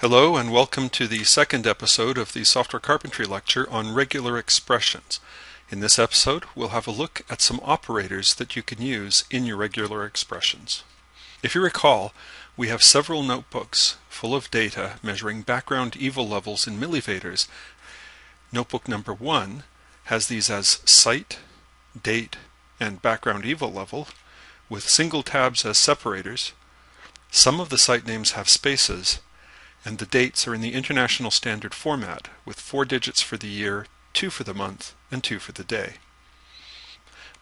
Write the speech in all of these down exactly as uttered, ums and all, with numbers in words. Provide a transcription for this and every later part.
Hello and welcome to the second episode of the Software Carpentry lecture on regular expressions. In this episode we'll have a look at some operators that you can use in your regular expressions. If you recall, we have several notebooks full of data measuring background evil levels in millivators. Notebook number one has these as site, date, and background evil level, with single tabs as separators. Some of the site names have spaces, and the dates are in the International Standard format, with four digits for the year, two for the month, and two for the day.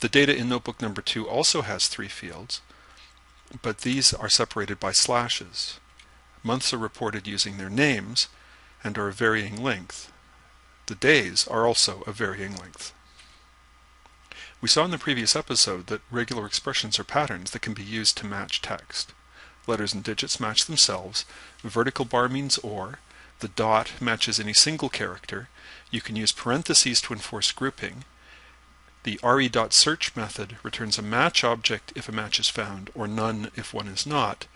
The data in notebook number two also has three fields, but these are separated by slashes. Months are reported using their names and are of varying length. The days are also of varying length. We saw in the previous episode that regular expressions are patterns that can be used to match text. Letters and digits match themselves, vertical bar means or, the dot matches any single character, you can use parentheses to enforce grouping, the re.search method returns a match object if a match is found, or none if one is not,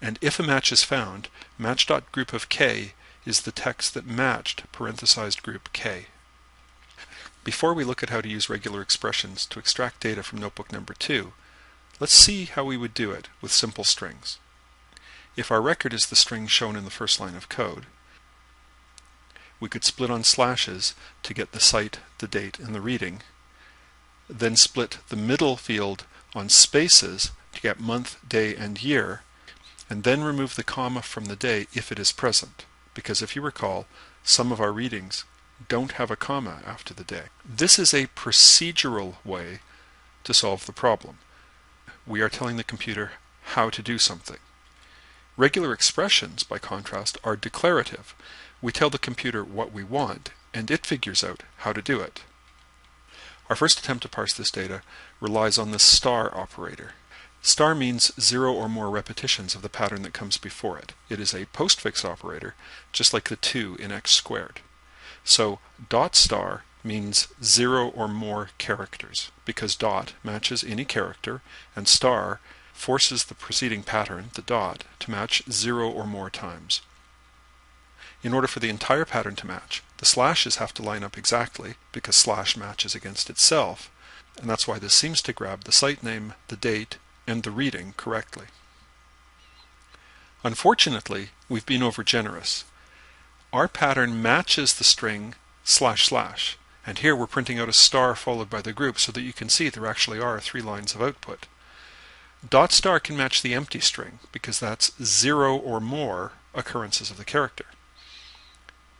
and if a match is found, match.group of k is the text that matched parenthesized group k. Before we look at how to use regular expressions to extract data from notebook number two, let's see how we would do it with simple strings. If our record is the string shown in the first line of code, we could split on slashes to get the site, the date, and the reading, then split the middle field on spaces to get month, day, and year, and then remove the comma from the day if it is present, because if you recall, some of our readings don't have a comma after the day. This is a procedural way to solve the problem. We are telling the computer how to do something. Regular expressions, by contrast, are declarative. We tell the computer what we want, and it figures out how to do it. Our first attempt to parse this data relies on the star operator. Star means zero or more repetitions of the pattern that comes before it. It is a postfix operator, just like the two in x squared. So dot star means zero or more characters, because dot matches any character and star forces the preceding pattern, the dot, to match zero or more times. In order for the entire pattern to match, the slashes have to line up exactly, because slash matches against itself, and that's why this seems to grab the site name, the date, and the reading correctly. Unfortunately, we've been overgenerous. Our pattern matches the string slash slash. And here we're printing out a star followed by the group so that you can see there actually are three lines of output. Dot star can match the empty string because that's zero or more occurrences of the character.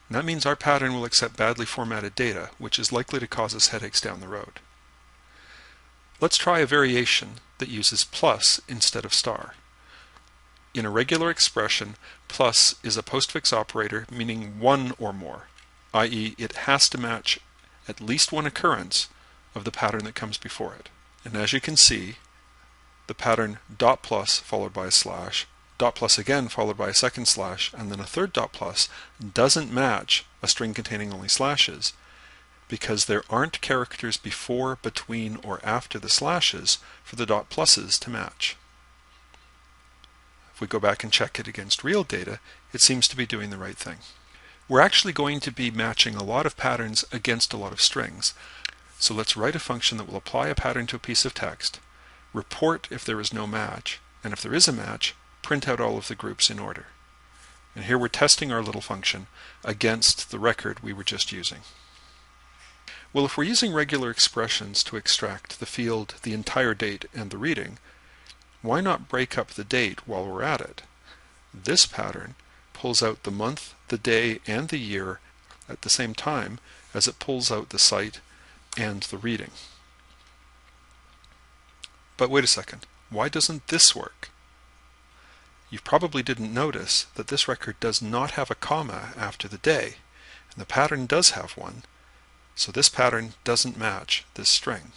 And that means our pattern will accept badly formatted data, which is likely to cause us headaches down the road. Let's try a variation that uses plus instead of star. In a regular expression, plus is a postfix operator meaning one or more, that is it has to match at least one occurrence of the pattern that comes before it. And as you can see, the pattern dot plus followed by a slash, dot plus again followed by a second slash, and then a third dot plus doesn't match a string containing only slashes because there aren't characters before, between, or after the slashes for the dot pluses to match. If we go back and check it against real data, it seems to be doing the right thing. We're actually going to be matching a lot of patterns against a lot of strings. So let's write a function that will apply a pattern to a piece of text, report if there is no match, and if there is a match, print out all of the groups in order. And here we're testing our little function against the record we were just using. Well, if we're using regular expressions to extract the field, the entire date, and the reading, why not break up the date while we're at it? This pattern pulls out the month, the day, and the year at the same time as it pulls out the site and the reading. But wait a second, why doesn't this work? You probably didn't notice that this record does not have a comma after the day, and the pattern does have one, so this pattern doesn't match this string.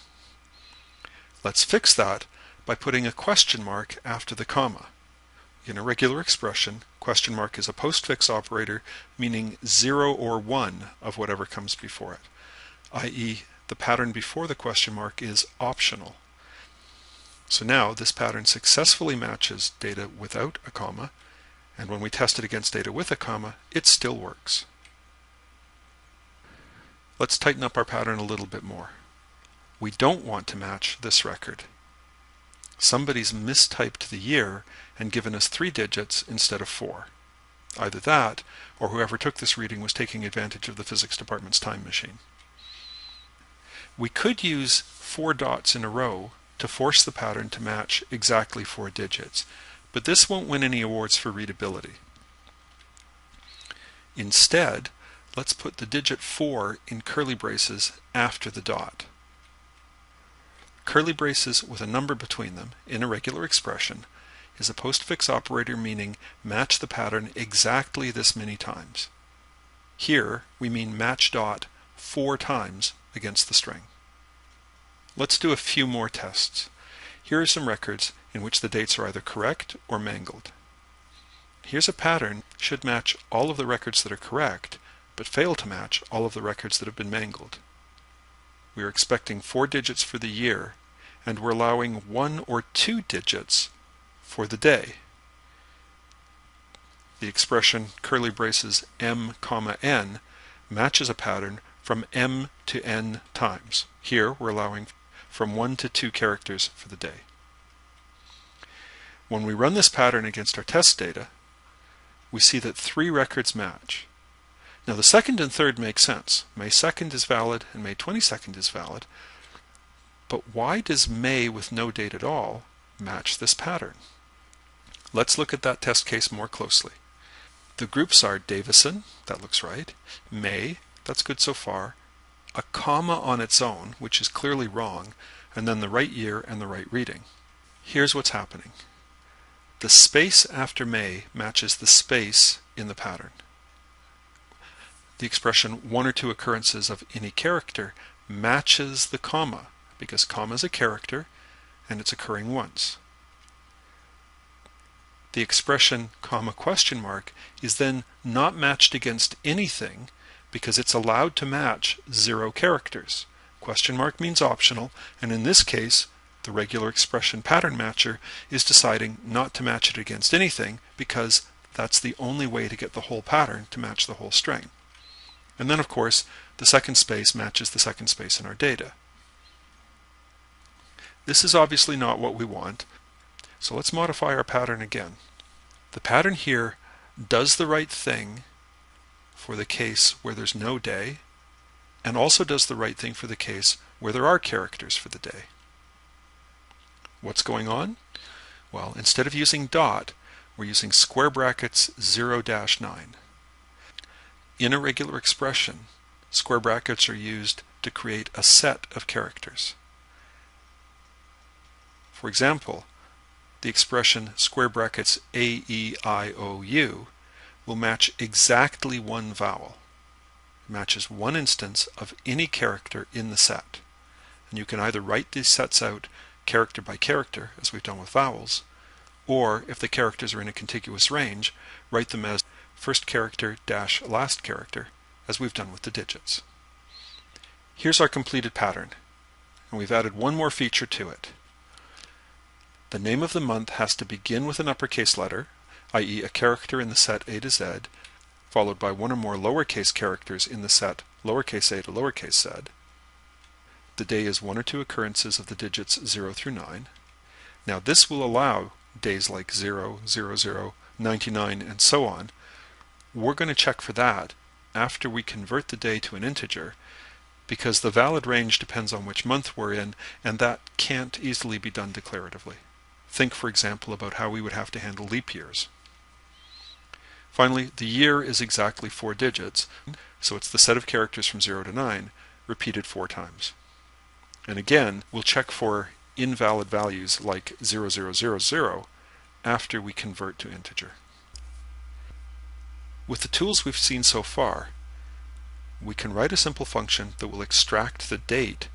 Let's fix that by putting a question mark after the comma. In a regular expression, question mark is a postfix operator meaning zero or one of whatever comes before it, that is the pattern before the question mark is optional. So now this pattern successfully matches data without a comma And when we test it against data with a comma, it still works. Let's tighten up our pattern a little bit more. We don't want to match this record. Somebody's mistyped the year and given us three digits instead of four. Either that, or whoever took this reading was taking advantage of the physics department's time machine. We could use four dots in a row to force the pattern to match exactly four digits, but this won't win any awards for readability. Instead, let's put the digit four in curly braces after the dot. Curly braces with a number between them in a regular expression is a postfix operator meaning match the pattern exactly this many times. Here we mean match dot four times against the string. Let's do a few more tests. Here are some records in which the dates are either correct or mangled. Here's a pattern that should match all of the records that are correct, but fail to match all of the records that have been mangled. We are expecting four digits for the year, and we're allowing one or two digits for the day. The expression curly braces m comma n matches a pattern from m to n times. Here we're allowing from one to two characters for the day. When we run this pattern against our test data, we see that three records match. Now the second and third make sense. May second is valid and May twenty-second is valid, but why does May with no date at all match this pattern? Let's look at that test case more closely. The groups are Davison, that looks right, May, that's good so far, a comma on its own, which is clearly wrong, and then the right year and the right reading. Here's what's happening. The space after May matches the space in the pattern. The expression one or two occurrences of any character matches the comma, because comma is a character and it's occurring once. The expression comma question mark is then not matched against anything because it's allowed to match zero characters. Question mark means optional, and in this case the regular expression pattern matcher is deciding not to match it against anything because that's the only way to get the whole pattern to match the whole string. And then, of course, the second space matches the second space in our data. This is obviously not what we want, so let's modify our pattern again. The pattern here does the right thing for the case where there's no day, and also does the right thing for the case where there are characters for the day. What's going on? Well, instead of using dot, we're using square brackets zero dash nine. In a regular expression, square brackets are used to create a set of characters. For example, the expression square brackets A, E, I, O, U will match exactly one vowel. It matches one instance of any character in the set. And you can either write these sets out character by character, as we've done with vowels, or if the characters are in a contiguous range, write them as first character dash last character, as we've done with the digits. Here's our completed pattern, and we've added one more feature to it. The name of the month has to begin with an uppercase letter, that is a character in the set A to Z, followed by one or more lowercase characters in the set lowercase a to lowercase z. The day is one or two occurrences of the digits zero through nine. Now this will allow days like zero, zero, zero, ninety-nine, and so on. We're going to check for that after we convert the day to an integer, because the valid range depends on which month we're in, and that can't easily be done declaratively. Think, for example, about how we would have to handle leap years. Finally, the year is exactly four digits, so it's the set of characters from zero to nine, repeated four times. And again, we'll check for invalid values like zero, zero, zero, zero after we convert to integer. With the tools we've seen so far, we can write a simple function that will extract the date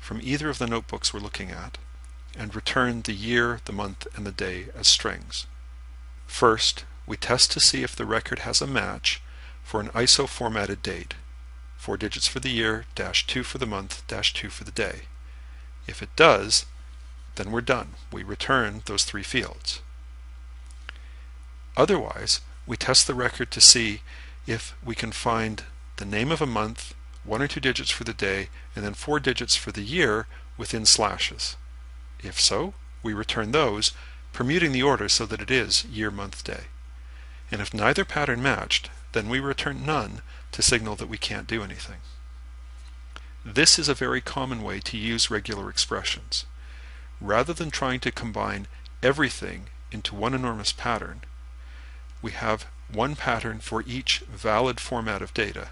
from either of the notebooks we're looking at and return the year, the month, and the day as strings. First, we test to see if the record has a match for an I S O formatted date, four digits for the year, dash two for the month, dash two for the day. If it does, then we're done. We return those three fields. Otherwise, we test the record to see if we can find the name of a month, one or two digits for the day, and then four digits for the year within slashes. If so, we return those, permuting the order so that it is year, month, day. And if neither pattern matched, then we return none to signal that we can't do anything. This is a very common way to use regular expressions. Rather than trying to combine everything into one enormous pattern, we have one pattern for each valid format of data.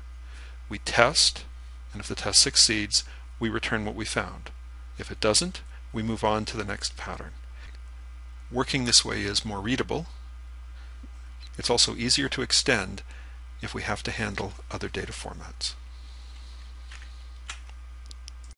We test, and if the test succeeds, we return what we found. If it doesn't, we move on to the next pattern. Working this way is more readable. It's also easier to extend if we have to handle other data formats.